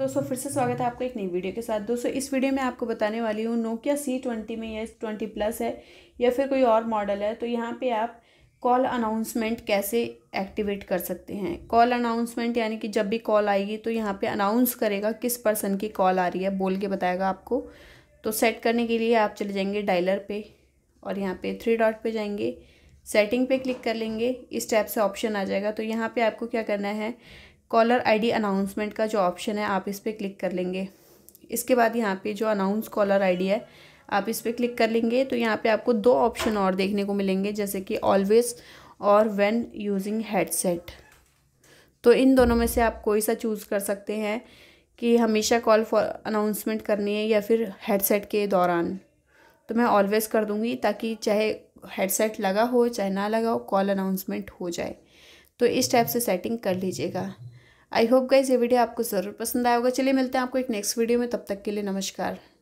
दोस्तों फिर से स्वागत है आपका एक नई वीडियो के साथ। दोस्तों इस वीडियो में आपको बताने वाली हूँ नोकिया C20 में या C20 Plus है या फिर कोई और मॉडल है तो यहाँ पे आप कॉल अनाउंसमेंट कैसे एक्टिवेट कर सकते हैं। कॉल अनाउंसमेंट यानी कि जब भी कॉल आएगी तो यहाँ पे अनाउंस करेगा किस पर्सन की कॉल आ रही है, बोल के बताएगा आपको। तो सेट करने के लिए आप चले जाएंगे डायलर पे और यहाँ पे 3 डॉट पे जाएंगे, सेटिंग पे क्लिक कर लेंगे। इस टाइप से ऑप्शन आ जाएगा तो यहाँ पे आपको क्या करना है, कॉलर आईडी अनाउंसमेंट का जो ऑप्शन है आप इस पर क्लिक कर लेंगे। इसके बाद यहाँ पे जो अनाउंस कॉलर आईडी है आप इस पर क्लिक कर लेंगे तो यहाँ पे आपको 2 ऑप्शन और देखने को मिलेंगे, जैसे कि ऑलवेज और व्हेन यूजिंग हेडसेट। तो इन दोनों में से आप कोई सा चूज़ कर सकते हैं कि हमेशा कॉल फॉर अनाउंसमेंट करनी है या फिर हेडसेट के दौरान। तो मैं ऑलवेज कर दूँगी ताकि चाहे हेडसेट लगा हो चाहे ना लगा हो, कॉल अनाउंसमेंट हो जाए। तो इस टाइप से सेटिंग कर लीजिएगा। आई होप गाइस ये वीडियो आपको ज़रूर पसंद आया होगा। चलिए मिलते हैं आपको एक नेक्स्ट वीडियो में, तब तक के लिए नमस्कार।